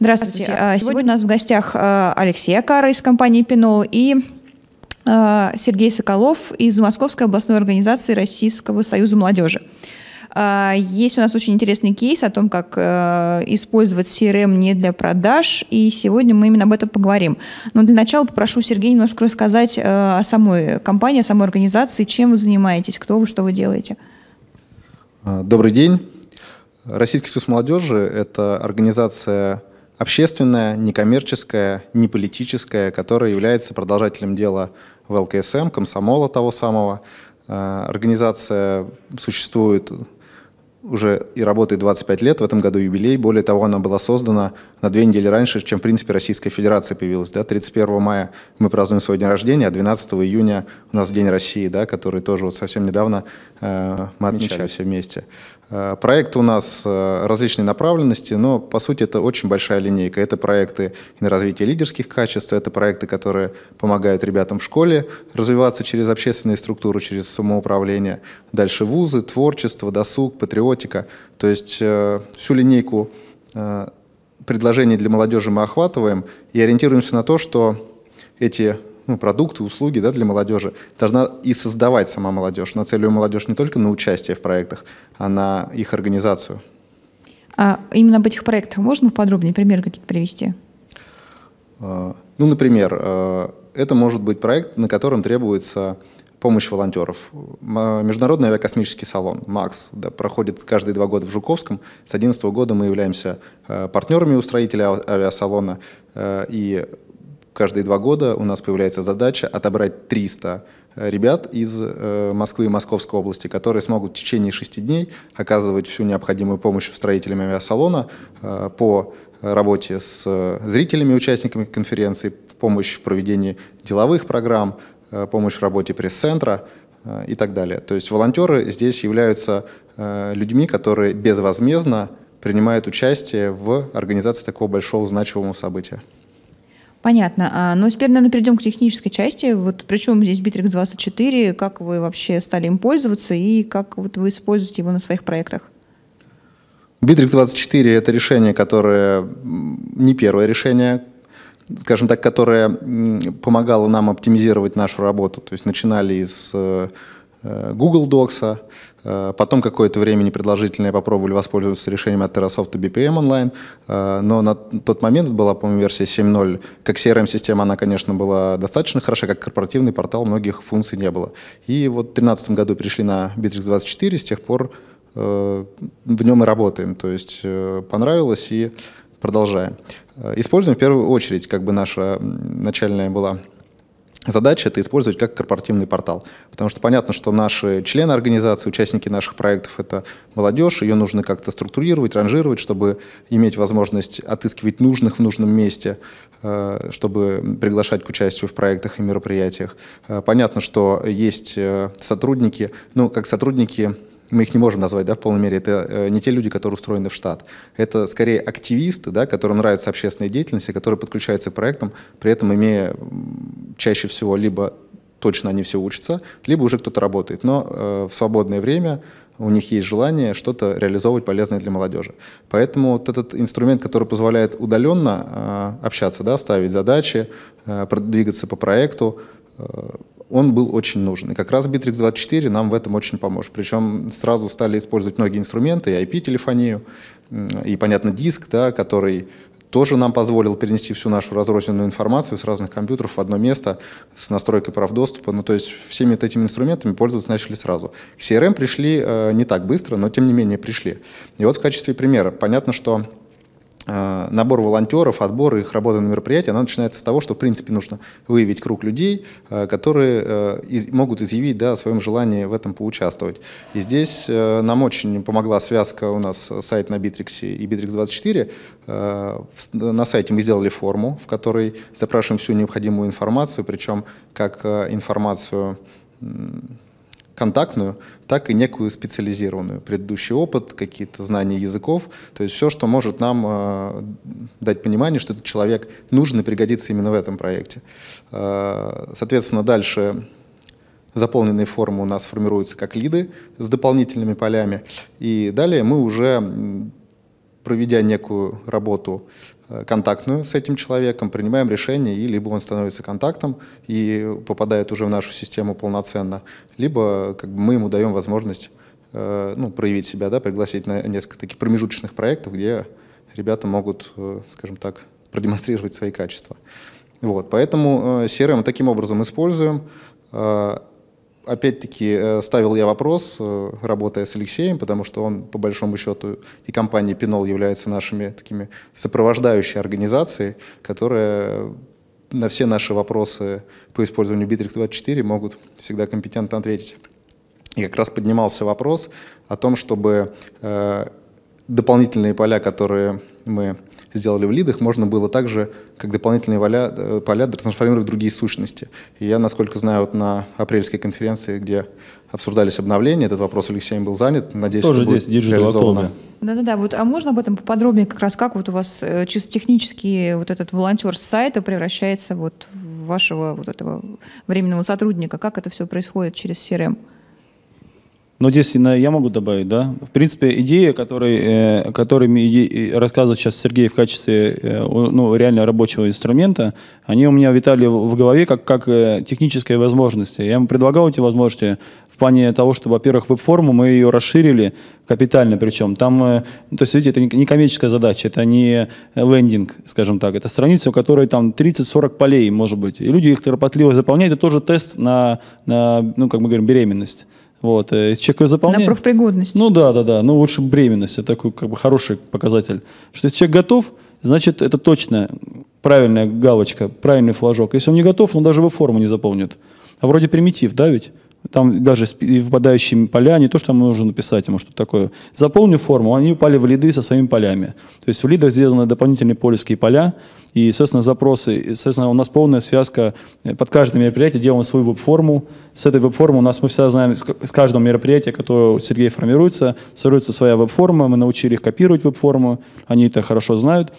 Здравствуйте. Здравствуйте. Сегодня у нас в гостях Алексей Окара из компании «Пинол» и Сергей Соколов из Московской областной организации Российского Союза молодежи. Есть у нас очень интересный кейс о том, как использовать CRM не для продаж, и сегодня мы именно об этом поговорим. Но для начала попрошу Сергея немножко рассказать о самой компании, о самой организации, чем вы занимаетесь, кто вы, что вы делаете. Добрый день. Российский союз молодежи – это организация общественная, некоммерческая, неполитическая, которая является продолжателем дела ВЛКСМ, комсомола того самого. Организация существует уже и работает 25 лет, в этом году юбилей. Более того, она была создана на 2 недели раньше, чем, в принципе, Российская Федерация появилась. Да? 31 мая мы празднуем свой день рождения, а 12 июня у нас День России, да, который тоже вот совсем недавно мы отмечали все вместе. Проекты у нас различной направленности, но, по сути, это очень большая линейка. Это проекты и на развитие лидерских качеств, это проекты, которые помогают ребятам в школе развиваться через общественные структуры, через самоуправление. Дальше вузы, творчество, досуг, патриотика. То есть всю линейку предложений для молодежи мы охватываем и ориентируемся на то, что эти продукты, услуги, да, для молодежи должна и создавать сама молодежь. Нацеливаем молодежь не только на участие в проектах, а на их организацию. А именно об этих проектах можно подробнее примеры какие-то привести? Например, это может быть проект, на котором требуется помощь волонтеров. Международный авиакосмический салон «МАКС», да, проходит каждые 2 года в Жуковском. С 2011 года мы являемся партнерами у строителя авиасалона, и каждые 2 года у нас появляется задача отобрать 300 ребят из Москвы и Московской области, которые смогут в течение 6 дней оказывать всю необходимую помощь строителям авиасалона по работе с зрителями, участниками конференции, помощь в проведении деловых программ, помощь в работе пресс-центра и так далее. То есть волонтеры здесь являются людьми, которые безвозмездно принимают участие в организации такого большого значимого события. Понятно. Но теперь, наверное, перейдем к технической части. Вот причем здесь Битрикс24, как вы вообще стали им пользоваться и как вот вы используете его на своих проектах? Битрикс24 – это решение, которое не первое решение, скажем так, которое помогало нам оптимизировать нашу работу. То есть начинали из Google Docs, потом какое-то время непродолжительное попробовали воспользоваться решением от TerraSoft и BPM онлайн, но на тот момент была, по-моему, версия 7.0. Как CRM-система она, конечно, была достаточно хороша, как корпоративный портал многих функций не было. И вот в 2013 году перешли на Bitrix24, с тех пор в нем и работаем, то есть понравилось и продолжаем. Используем в первую очередь, как бы наша начальная была задача – это использовать как корпоративный портал, потому что понятно, что наши члены организации, участники наших проектов – это молодежь, ее нужно как-то структурировать, ранжировать, чтобы иметь возможность отыскивать нужных в нужном месте, чтобы приглашать к участию в проектах и мероприятиях. Понятно, что есть сотрудники, мы их не можем назвать, да, в полной мере, это не те люди, которые устроены в штат. Это скорее активисты, да, которым нравится общественная деятельность, и которые подключаются к проектам, при этом имея чаще всего либо точно они все учатся, либо уже кто-то работает. Но в свободное время у них есть желание что-то реализовывать полезное для молодежи. Поэтому вот этот инструмент, который позволяет удаленно общаться, да, ставить задачи, продвигаться по проекту, он был очень нужен. И как раз Bitrix24 нам в этом очень поможет. Причем сразу стали использовать многие инструменты, и IP-телефонию, и, понятно, диск, да, который тоже нам позволил перенести всю нашу разрозненную информацию с разных компьютеров в одно место с настройкой прав доступа. То есть всеми этими инструментами пользоваться начали сразу. К CRM пришли не так быстро, но тем не менее пришли. И вот в качестве примера понятно, что набор волонтеров, отбор их работы на мероприятии, она начинается с того, что, в принципе, нужно выявить круг людей, которые могут изъявить, да, о своем желании в этом поучаствовать. И здесь нам очень помогла связка, у нас сайт на Битриксе и Bitrix24. На сайте мы сделали форму, в которой запрашиваем всю необходимую информацию, причем как информацию контактную, так и некую специализированную. Предыдущий опыт, какие-то знания языков, то есть все, что может нам дать понимание, что этот человек нужен и пригодится именно в этом проекте. Соответственно, дальше заполненные формы у нас формируются как лиды с дополнительными полями, и далее мы уже проведя некую работу контактную с этим человеком, принимаем решение, и либо он становится контактом и попадает уже в нашу систему полноценно, либо как бы мы ему даем возможность проявить себя, да, пригласить на несколько таких промежуточных проектов, где ребята могут, скажем так, продемонстрировать свои качества. Вот, поэтому CRM мы таким образом используем. Опять-таки ставил я вопрос, работая с Алексеем, потому что он, по большому счету, и компания «Пинол» является нашими такими сопровождающей организацией, которая на все наши вопросы по использованию Битрикс24 могут всегда компетентно ответить. И как раз поднимался вопрос о том, чтобы дополнительные поля, которые мы сделали в лидах, можно было также, как дополнительные поля, трансформировать в другие сущности. И я, насколько знаю, вот на апрельской конференции, где обсуждались обновления, этот вопрос Алексеем был занят. Надеюсь, тоже что здесь будет реализовано. Да-да-да. Вот, а можно об этом поподробнее, как раз как вот у вас чисто технически вот этот волонтер с сайта превращается вот в вашего вот этого временного сотрудника? Как это все происходит через CRM? Но здесь я могу добавить, да? В принципе, идея, которыми рассказывает сейчас Сергей в качестве реально рабочего инструмента, они у меня витали в голове как технические возможности. Я ему предлагал эти возможности в плане того, что, во-первых, веб-форму мы ее расширили капитально, причем. Там, то есть, видите, это не коммерческая задача, это не лендинг, скажем так. Это страница, у которой там 30-40 полей, может быть. И люди их торопотливо заполняют. Это тоже тест на как мы говорим, беременность. Вот, человек ее заполняет. На профпригодность. Ну да. Ну лучше беременность. Это такой как бы хороший показатель. Что если человек готов, значит это точно правильная галочка, правильный флажок. Если он не готов, он даже веб-форму не заполнит. А вроде примитив, да ведь? Там даже выпадающие поля, не то, что там нужно написать ему что-то такое. Заполнив форму, они упали в лиды со своими полями. То есть в лидах сделаны дополнительные польские поля и, естественно, запросы. И, естественно, у нас полная связка. Под каждое мероприятие делаем свою веб-форму. С этой веб-формы у нас мы всегда знаем, с каждого мероприятия, которое Сергей формируется, формируется своя веб-форма. Мы научили их копировать веб-форму, они это хорошо знают.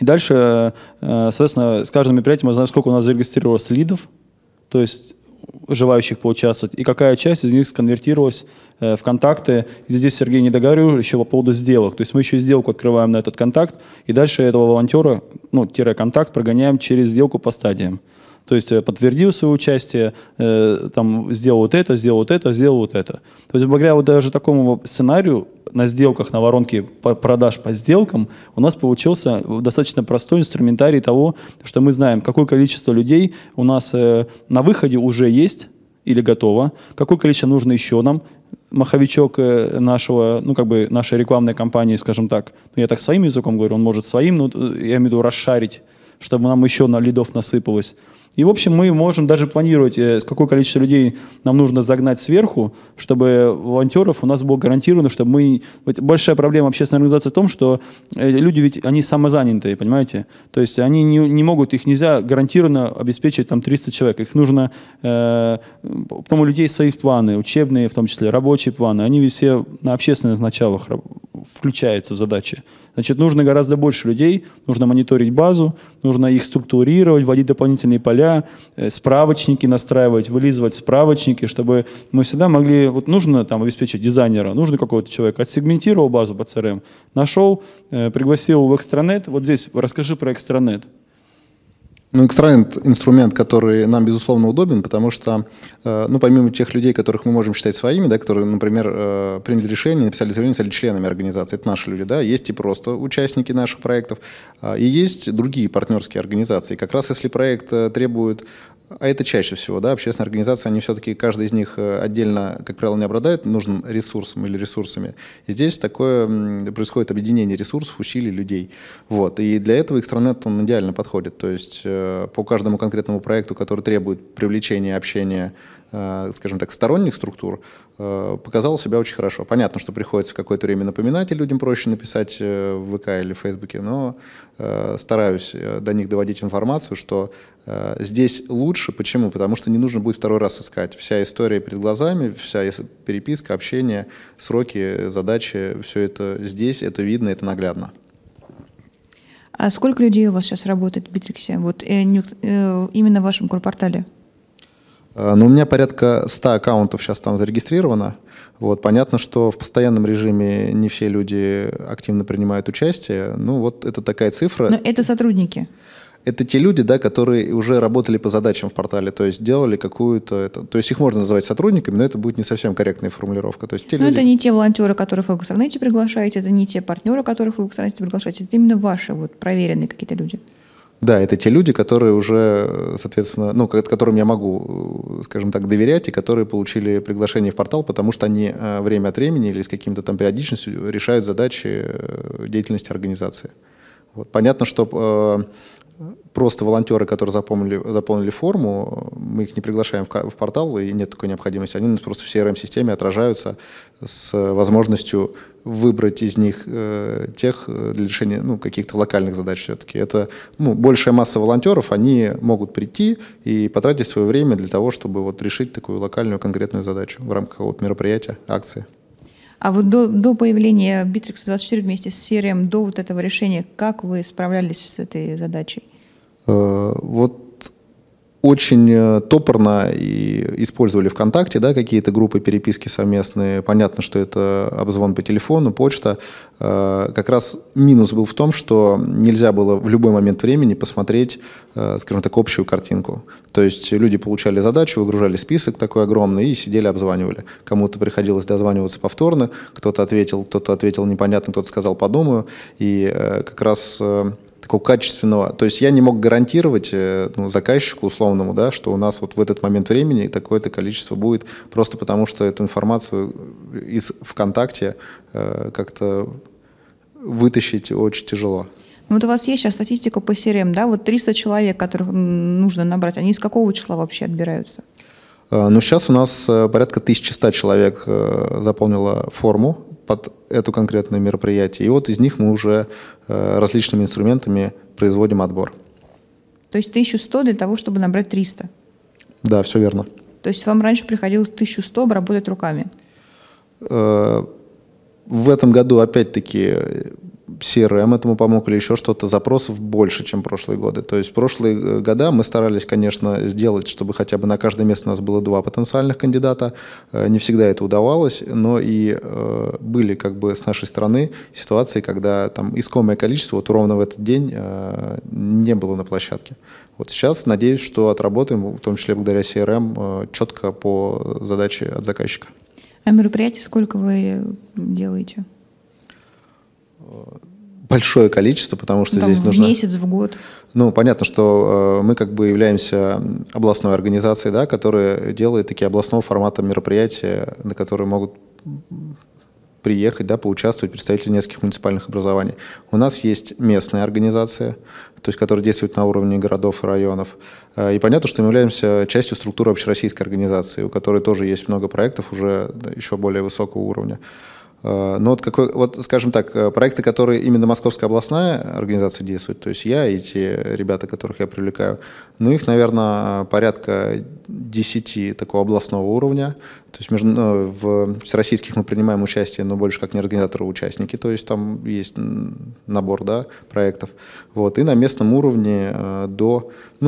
И дальше, соответственно, с каждым мероприятием мы знаем, сколько у нас зарегистрировалось лидов, то есть желающих поучаствовать, и какая часть из них сконвертировалась в контакты. Здесь Сергей не договорил еще по поводу сделок. То есть мы еще сделку открываем на этот контакт, и дальше этого волонтера, контакт, прогоняем через сделку по стадиям. То есть подтвердил свое участие, там, сделал вот это, сделал вот это, сделал вот это. То есть благодаря вот даже такому сценарию на сделках, на воронке продаж по сделкам у нас получился достаточно простой инструментарий того, что мы знаем, какое количество людей у нас на выходе уже есть или готово, какое количество нужно еще нам. Маховичок нашей рекламной кампании, скажем так, я так своим языком говорю, он может своим, но я имею в виду расшарить, чтобы нам еще на лидов насыпалось. И, в общем, мы можем даже планировать, какое количество людей нам нужно загнать сверху, чтобы волонтеров у нас было гарантировано, чтобы мы… Большая проблема общественной организации в том, что люди ведь, они самозанятые, понимаете? То есть они не могут, их нельзя гарантированно обеспечить там 300 человек. Их нужно… Потом у людей свои планы, учебные, в том числе рабочие планы. Они ведь все на общественных началах включаются в задачи. Значит, нужно гораздо больше людей, нужно мониторить базу, нужно их структурировать, вводить дополнительные поля, справочники настраивать, вылизывать справочники, чтобы мы всегда могли, нужно там обеспечить дизайнера, нужно какого-то человека, отсегментировал базу по CRM, нашел, пригласил в Extranet. Вот здесь расскажи про Extranet. Extranet — инструмент, который нам, безусловно, удобен, потому что, помимо тех людей, которых мы можем считать своими, да, которые, например, приняли решение, написали заявление, стали членами организации, это наши люди, да, есть и просто участники наших проектов, и есть другие партнерские организации. Как раз если проект требует, а это чаще всего, да, общественные организации, они все-таки, каждая из них отдельно, как правило, не обладает нужным ресурсом или ресурсами. И здесь такое происходит объединение ресурсов, усилий людей. Вот. И для этого Extranet, он идеально подходит. То есть по каждому конкретному проекту, который требует привлечения, общения, скажем так, сторонних структур, показал себя очень хорошо. Понятно, что приходится какое-то время напоминать, и людям проще написать в ВК или в Фейсбуке, но стараюсь до них доводить информацию, что здесь лучше. Почему? Потому что не нужно будет второй раз искать. Вся история перед глазами, вся переписка, общение, сроки, задачи, все это здесь, это видно, это наглядно. А сколько людей у вас сейчас работает в Битриксе? Вот именно в вашем корпортале? Но у меня порядка 100 аккаунтов сейчас там зарегистрировано. Вот, понятно, что в постоянном режиме не все люди активно принимают участие. Ну вот это такая цифра. Но это сотрудники? Это те люди, да, которые уже работали по задачам в портале, то есть делали какую-то... То есть их можно называть сотрудниками, но это будет не совсем корректная формулировка. То есть те люди... это не те волонтеры, которых вы в Extranet приглашаете, это не те партнеры, которых вы в Extranet приглашаете, это именно ваши вот, проверенные какие-то люди. Да, это те люди, которые уже, соответственно, ну, которым я могу, скажем так, доверять, и которые получили приглашение в портал, потому что они время от времени или с каким-то там периодичностью решают задачи деятельности организации. Вот. Понятно, что... Просто волонтеры, которые заполнили форму, мы их не приглашаем в портал, и нет такой необходимости. Они у нас просто в CRM-системе отражаются с возможностью выбрать из них тех для решения каких-то локальных задач все-таки. Это большая масса волонтеров, они могут прийти и потратить свое время для того, чтобы вот, решить такую локальную конкретную задачу в рамках какого-то мероприятия, акции. А вот до появления Битрикс24 вместе с CRM, до вот этого решения, как вы справлялись с этой задачей? Вот очень топорно и использовали ВКонтакте, да, какие-то группы переписки совместные. Понятно, что это обзвон по телефону, почта. Как раз минус был в том, что нельзя было в любой момент времени посмотреть, скажем так, общую картинку. То есть люди получали задачу, выгружали список такой огромный и сидели, обзванивали. Кому-то приходилось дозваниваться повторно, кто-то ответил непонятно, кто-то сказал «подумаю». И как раз... такого качественного. То есть я не мог гарантировать заказчику условному, да, что у нас вот в этот момент времени такое-то количество будет, просто потому что эту информацию из ВКонтакте как-то вытащить очень тяжело. Вот у вас есть сейчас статистика по CRM, да? Вот 300 человек, которых нужно набрать, они из какого числа вообще отбираются? Ну, сейчас у нас порядка 1100 человек заполнило форму под это конкретное мероприятие. И вот из них мы уже различными инструментами производим отбор. То есть 1100 для того, чтобы набрать 300? Да, все верно. То есть вам раньше приходилось 1100 обработать руками? В этом году, опять-таки, CRM этому помог или еще что-то, запросов больше, чем прошлые годы. То есть в прошлые года мы старались, конечно, сделать, чтобы хотя бы на каждое место у нас было 2 потенциальных кандидата. Не всегда это удавалось, но и были как бы с нашей стороны ситуации, когда там искомое количество вот ровно в этот день не было на площадке. Вот сейчас надеюсь, что отработаем, в том числе благодаря CRM, четко по задаче от заказчика. А мероприятий сколько вы делаете? Большое количество, потому что здесь нужно... месяц, в год. Ну, понятно, что мы как бы являемся областной организацией, да, которая делает такие областного формата мероприятия, на которые могут приехать, да, поучаствовать представители нескольких муниципальных образований. У нас есть местные организации, то есть которые действуют на уровне городов и районов. И понятно, что мы являемся частью структуры общероссийской организации, у которой тоже есть много проектов уже еще более высокого уровня. Но вот, скажем так, проекты, которые именно Московская областная организация действует, то есть я и те ребята, которых я привлекаю, ну их, наверное, порядка 10 такого областного уровня. То есть в всероссийских мы принимаем участие, но больше как не организаторы, а участники. То есть там есть набор, да, проектов. Вот. И на местном уровне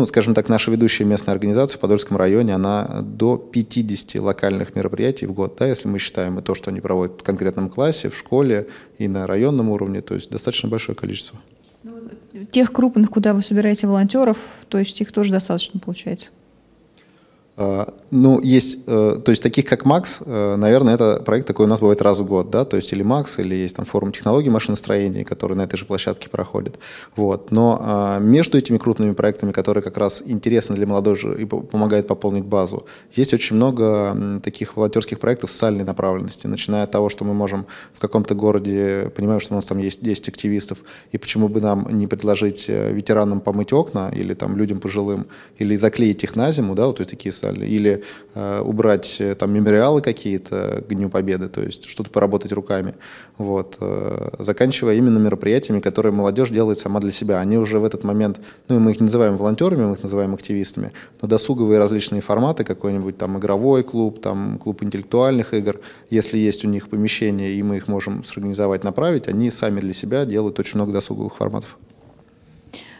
скажем так, наша ведущая местная организация в Подольском районе, она до 50 локальных мероприятий в год, да, если мы считаем и то, что они проводят в конкретном классе, в школе и на районном уровне. То есть достаточно большое количество. Тех крупных, куда вы собираете волонтеров, то есть их тоже достаточно получается? То есть таких как МАКС, наверное, это проект такой у нас бывает раз в год, да, то есть или МАКС, или есть там форум технологий машиностроения, который на этой же площадке проходит, вот, но между этими крупными проектами, которые как раз интересны для молодежи и помогают пополнить базу, есть очень много таких волонтерских проектов социальной направленности, начиная от того, что мы можем в каком-то городе, понимаем, что у нас там есть 10 активистов, и почему бы нам не предложить ветеранам помыть окна, или там людям пожилым, или заклеить их на зиму, да, вот такие или убрать там мемориалы какие-то к Дню Победы, то есть что-то поработать руками. Вот. Заканчивая именно мероприятиями, которые молодежь делает сама для себя. Они уже в этот момент, мы их не называем волонтерами, мы их называем активистами, но досуговые различные форматы, какой-нибудь там игровой клуб, там клуб интеллектуальных игр, если есть у них помещение, и мы их можем сорганизовать, направить, они сами для себя делают очень много досуговых форматов.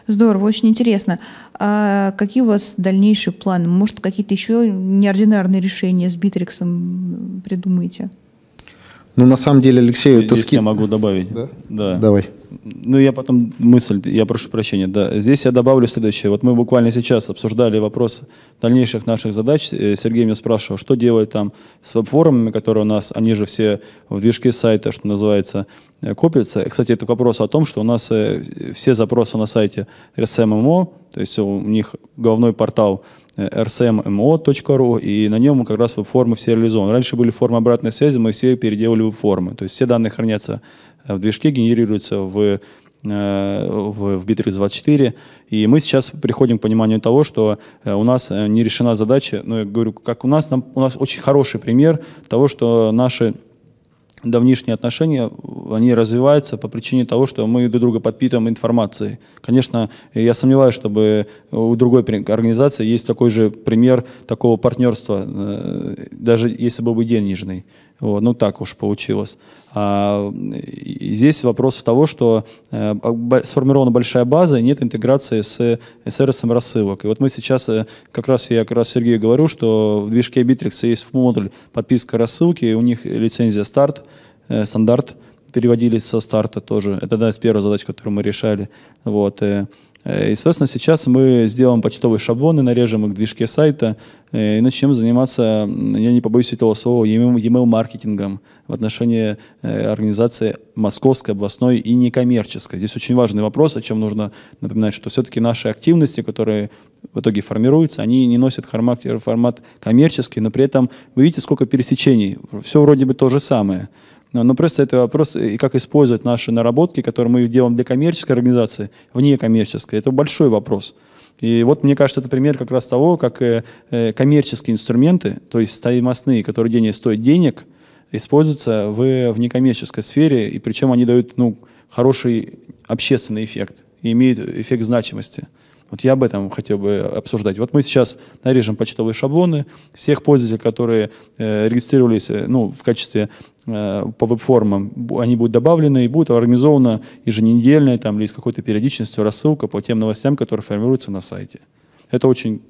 Здорово, очень интересно. А какие у вас дальнейшие планы? Может, какие-то еще неординарные решения с Битриксом придумаете? Ну, на самом деле, Алексею, это скидка. Я могу добавить. Да? Да. Давай. Ну, я потом мысль, я прошу прощения. Да. Здесь я добавлю следующее. Вот мы буквально сейчас обсуждали вопрос дальнейших наших задач. Сергей меня спрашивал, что делать там с веб-форумами, которые у нас, они же все в движке сайта, что называется, копятся. Кстати, это вопрос о том, что у нас все запросы на сайте rcmmo, то есть у них головной портал rcmmo.ru, и на нем как раз формы все реализованы. Раньше были формы обратной связи, мы все переделали формы. То есть все данные хранятся в движке, генерируются в Битрикс24. И мы сейчас приходим к пониманию того, что у нас не решена задача. Ну, я говорю, как у нас очень хороший пример того, что наши давнишние отношения, они развиваются по причине того, что мы друг друга подпитываем информацией. Конечно, я сомневаюсь, чтобы у другой организации есть такой же пример такого партнерства, даже если бы был денежный. Вот, ну так уж получилось. Здесь вопрос в том, что сформирована большая база, и нет интеграции с сервисом рассылок. И вот мы сейчас, я как раз Сергею говорю, что в движке Bittrex есть модуль подписка рассылки, и у них лицензия старт, стандарт, переводились со старта тоже. Это одна из первых задач, которую мы решали. Вот. И, соответственно, сейчас мы сделаем почтовые шаблоны, нарежем их в движке сайта и начнем заниматься, я не побоюсь этого слова, e-mail-маркетингом в отношении организации Московской, областной и некоммерческой. Здесь очень важный вопрос, о чем нужно напоминать, что все-таки наши активности, которые в итоге формируются, они не носят формат коммерческий, но при этом вы видите, сколько пересечений. Все вроде бы то же самое. Но просто это вопрос, и как использовать наши наработки, которые мы делаем для коммерческой организации, вне коммерческой. Это большой вопрос. И вот, мне кажется, это пример как раз того, как коммерческие инструменты, то есть стоимостные, которые стоят денег, используются в некоммерческой сфере, и причем они дают хороший общественный эффект и имеют эффект значимости. Вот я об этом хотел бы обсуждать. Вот мы сейчас нарежем почтовые шаблоны всех пользователей, которые регистрировались в качестве по веб-формам, они будут добавлены и будет организована еженедельная там, или с какой-то периодичностью рассылка по тем новостям, которые формируются на сайте. Это очень...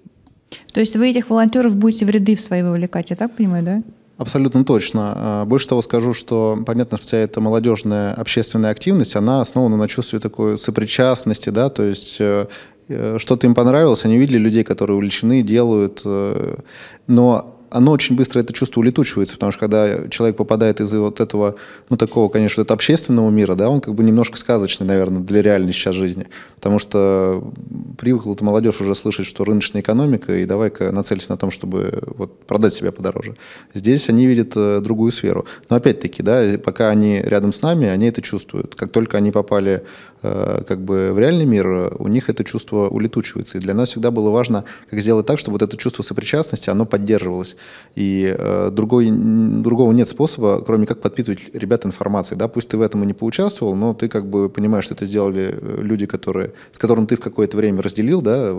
То есть вы этих волонтеров будете в ряды в свои вовлекать, я так понимаю, да? Абсолютно точно. Больше того скажу, что, понятно, вся эта молодежная общественная активность, она основана на чувстве такой сопричастности, да, то есть... Что-то им понравилось, они увидели людей, которые увлечены, делают. Но оно очень быстро, это чувство улетучивается, потому что когда человек попадает из вот этого, такого, конечно, это общественного мира, да, он как бы немножко сказочный, наверное, для реальной сейчас жизни. Потому что привыкла-то молодежь уже слышать, что рыночная экономика, и давай-ка нацелься на том, чтобы вот продать себя подороже. Здесь они видят другую сферу. Но опять-таки, да, пока они рядом с нами, они это чувствуют. Как только они попали как бы в реальный мир, у них это чувство улетучивается. И для нас всегда было важно, как сделать так, чтобы вот это чувство сопричастности, оно поддерживалось. И другого нет способа, кроме как подпитывать ребят информацией. Да? Пусть ты в этом и не поучаствовал, но ты как бы понимаешь, что это сделали люди, с которым ты в какое-то время разделил, да?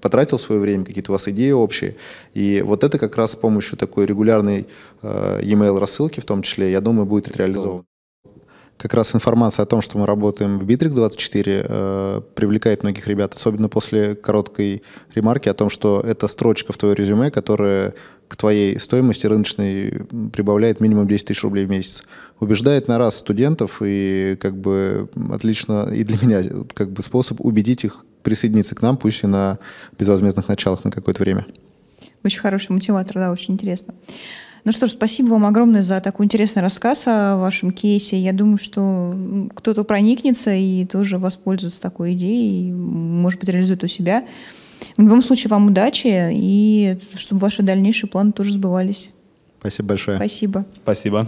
Потратил свое время, какие-то у вас идеи общие. И вот это как раз с помощью такой регулярной e-mail рассылки в том числе, я думаю, будет реализовано. Как раз информация о том, что мы работаем в Битрикс24, привлекает многих ребят, особенно после короткой ремарки о том, что это строчка в твоем резюме, которая к твоей стоимости рыночной прибавляет минимум 10 тысяч рублей в месяц. Убеждает на раз студентов, и как бы отлично и для меня как бы способ убедить их присоединиться к нам, пусть и на безвозмездных началах на какое-то время. Очень хороший мотиватор, да, очень интересно. Ну что ж, спасибо вам огромное за такой интересный рассказ о вашем кейсе. Я думаю, что кто-то проникнется и тоже воспользуется такой идеей, и, может быть, реализует у себя. В любом случае, вам удачи, и чтобы ваши дальнейшие планы тоже сбывались. Спасибо большое. Спасибо. Спасибо.